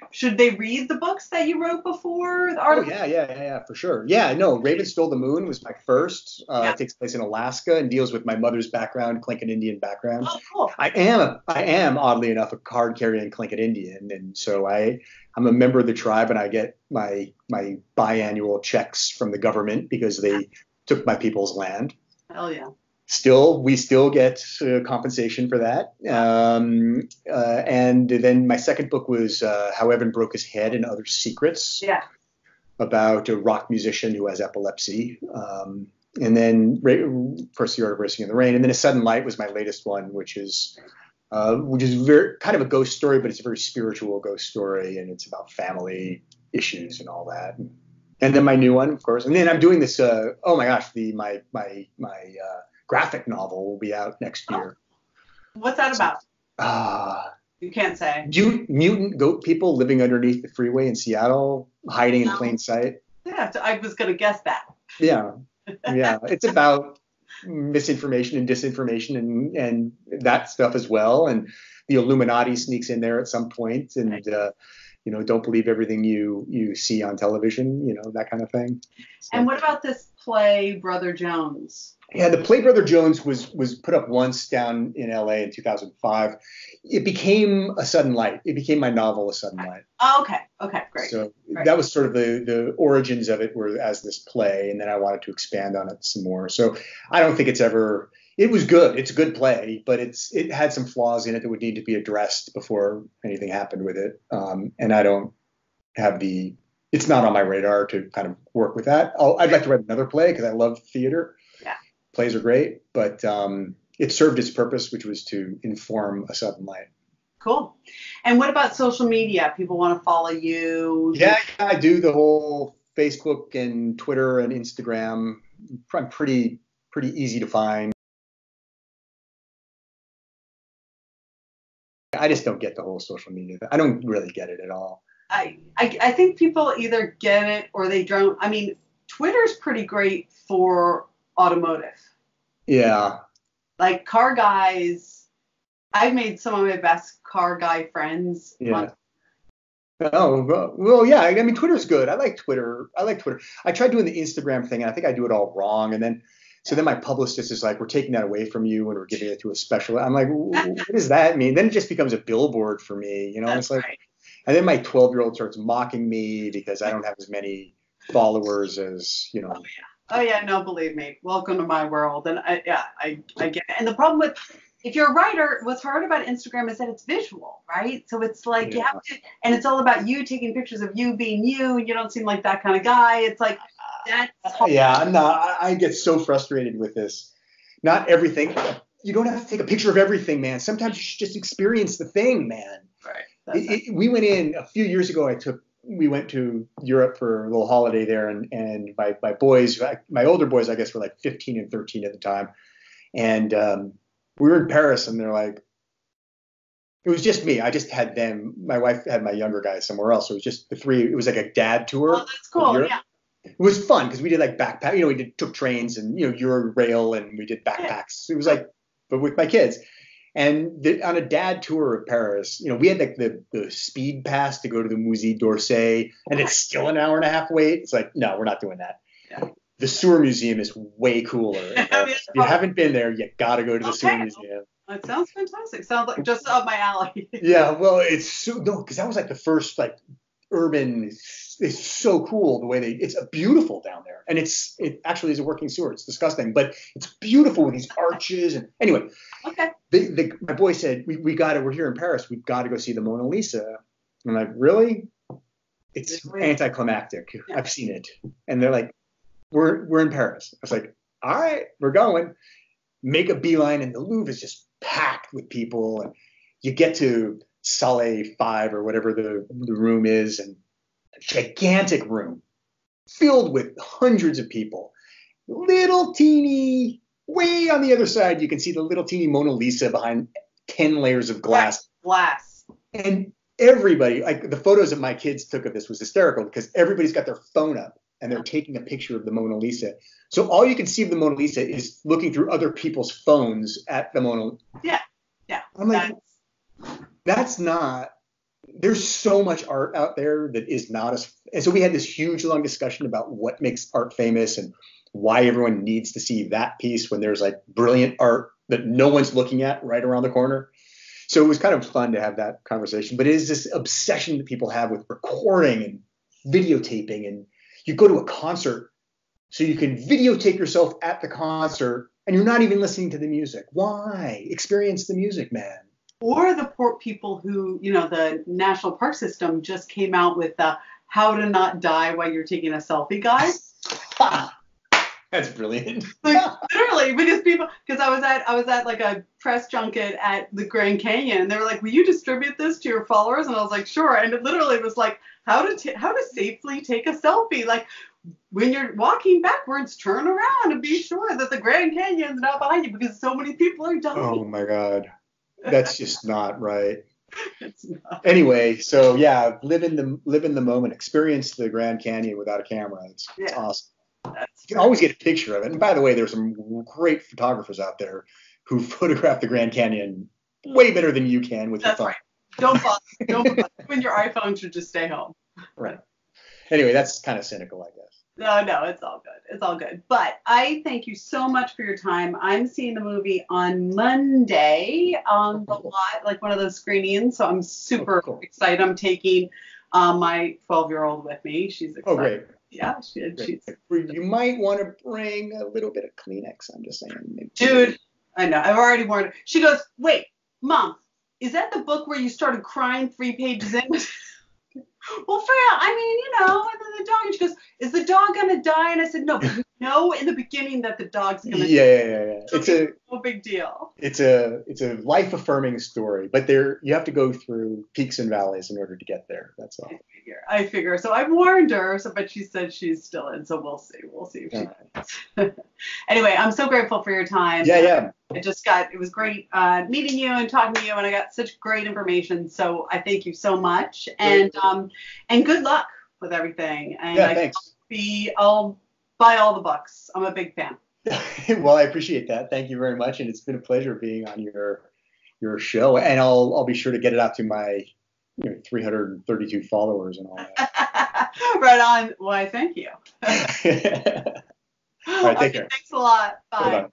read the books that you wrote before? Yeah, for sure. Yeah, no, Raven Stole the Moon was my first. It takes place in Alaska and deals with my mother's background, Tlingit Indian background. Oh, cool. I am oddly enough a card-carrying Tlingit Indian, and so I'm a member of the tribe, and I get my biannual checks from the government because they took my people's land. Hell yeah. We still get compensation for that. And then my second book was How Evan Broke His Head and Other Secrets. Yeah. About a rock musician who has epilepsy. And then, of course, The Art of Racing in the Rain. And then A Sudden Light was my latest one, which is very kind of a ghost story, but it's a very spiritual ghost story. And it's about family issues and all that. And then my new one, of course. And then I'm doing this, my graphic novel will be out next year. What's that about? You can't say. Mutant goat people living underneath the freeway in Seattle, hiding in plain sight. Yeah, so I was going to guess that. Yeah. It's about misinformation and disinformation and that stuff as well. And the Illuminati sneaks in there at some point. And, right. Don't believe everything you see on television, that kind of thing. So. And what about this play, Brother Jones? Yeah, the play Brother Jones was put up once down in L.A. in 2005. It became A Sudden Light. It became my novel, A Sudden Light. Oh, okay, great. So that was sort of the origins of it were as this play, and then I wanted to expand on it some more. So I don't think it's ever – it was good. It's a good play, but it had some flaws in it that would need to be addressed before anything happened with it. And I don't have the – it's not on my radar to kind of work with that. I'd like to write another play because I love theater. Plays are great, but it served its purpose, which was to inform A Sudden Light. Cool. And what about social media? People want to follow you? Yeah, I do the whole Facebook and Twitter and Instagram. I'm pretty easy to find. I just don't get the whole social media. I don't really get it at all. I think people either get it or they don't. I mean, Twitter's pretty great for automotive. Yeah. Like car guys, I've made some of my best car guy friends. Yeah. Oh, well, yeah. I mean, Twitter's good. I like Twitter. I tried doing the Instagram thing, and I think I do it all wrong. And then, so my publicist is like, we're taking that away from you, and we're giving it to a special. I'm like, what does that mean? Then it just becomes a billboard for me, That's it's like, right. And then my 12-year-old starts mocking me because I don't have as many followers as, Oh, yeah. Oh yeah, no, believe me. Welcome to my world, and I get it. And the problem with if you're a writer, what's hard about Instagram is that it's visual, right? So it's like you have to, and it's all about you taking pictures of you being you. And you don't seem like that kind of guy. It's like that's hard. Yeah, no, I get so frustrated with this. Not everything. You don't have to take a picture of everything, man. Sometimes you should just experience the thing, man. Right. We went in a few years ago. We went to Europe for a little holiday there, and my boys, my older boys, I guess, were like 15 and 13 at the time, and we were in Paris, and they're like, it was just me. I just had them. My wife had my younger guys somewhere else, so it was just the three. It was like a dad tour. Oh, that's cool. Yeah. It was fun because we did like backpack. You know, we took trains and Euro rail, and we did backpacks. It was like, but with my kids. And on a dad tour of Paris, we had like the speed pass to go to the Musée d'Orsay, and it's still an hour and a half wait. It's like, no, we're not doing that. Yeah. The Sewer Museum is way cooler. If you haven't been there, you got to go to the Sewer Museum. That sounds fantastic. Sounds like just up my alley. Yeah, well, because that was like the first like urban. It's so cool the way it's beautiful down there, and it actually is a working sewer. It's disgusting, but it's beautiful with these arches. And anyway. Okay. My boy said, we got it. We're here in Paris. We've got to go see the Mona Lisa. I'm like, really? It's anticlimactic. Yeah. I've seen it. And they're like, we're in Paris. I was like, all right, we're going. Make a beeline, and the Louvre is just packed with people. And you get to Salle 5 or whatever the room is, and a gigantic room filled with hundreds of people. Little teeny. Way on the other side, you can see the little teeny Mona Lisa behind 10 layers of glass. Glass. And everybody, like the photos that my kids took of this was hysterical because everybody's got their phone up and they're taking a picture of the Mona Lisa. So all you can see of the Mona Lisa is looking through other people's phones at the Mona Lisa. Yeah. I'm like, that's not. There's so much art out there that is not as. And so we had this huge long discussion about what makes art famous and why everyone needs to see that piece when there's like brilliant art that no one's looking at right around the corner. So it was kind of fun to have that conversation, but it is this obsession that people have with recording and videotaping, and you go to a concert so you can videotape yourself at the concert and you're not even listening to the music. Why? Experience the music, man. Or the poor people who, the National Park System just came out with the how to not die while you're taking a selfie, guys. That's brilliant. Like, literally, because I was at like a press junket at the Grand Canyon, and they were like, "Will you distribute this to your followers?" And I was like, "Sure." And it literally was like, how to safely take a selfie. Like when you're walking backwards, turn around and be sure that the Grand Canyon's not behind you because so many people are dying. Oh my God, that's just not right. It's not. Anyway, so yeah, live in the moment, experience the Grand Canyon without a camera. It's awesome. You can always get a picture of it. And by the way, there's some great photographers out there who photograph the Grand Canyon way better than you can with your phone. That's right. Don't bother. When your iPhone should just stay home. Right. Anyway, that's kind of cynical, I guess. No, it's all good. It's all good. But I thank you so much for your time. I'm seeing the movie on Monday on the lot, like one of those screenings. So I'm super excited. I'm taking my 12-year-old with me. She's excited. Oh, great. Yeah, she's. You might want to bring a little bit of Kleenex. I'm just saying. Maybe. Dude, I know. I've already warned her. She goes, "Wait, Mom, is that the book where you started crying 3 pages in?" Well, Freya, and then the dog. And she goes, "Is the dog gonna die?" And I said, "No, but we know in the beginning that the dog's gonna." Yeah. So it's no big deal. It's a life affirming story, but you have to go through peaks and valleys in order to get there. That's all. I figure. So I warned her. So, but she said she's still in. So we'll see. We'll see if she does. Anyway, I'm so grateful for your time. Yeah. It was great meeting you and talking to you, and I got such great information. So I thank you so much, and good luck with everything. And thanks. I'll buy all the books. I'm a big fan. Well, I appreciate that. Thank you very much, and it's been a pleasure being on your show. And I'll be sure to get it out to my 332 followers and all that. Right on. Why? Thank you. All right, take care. Thanks a lot. Bye.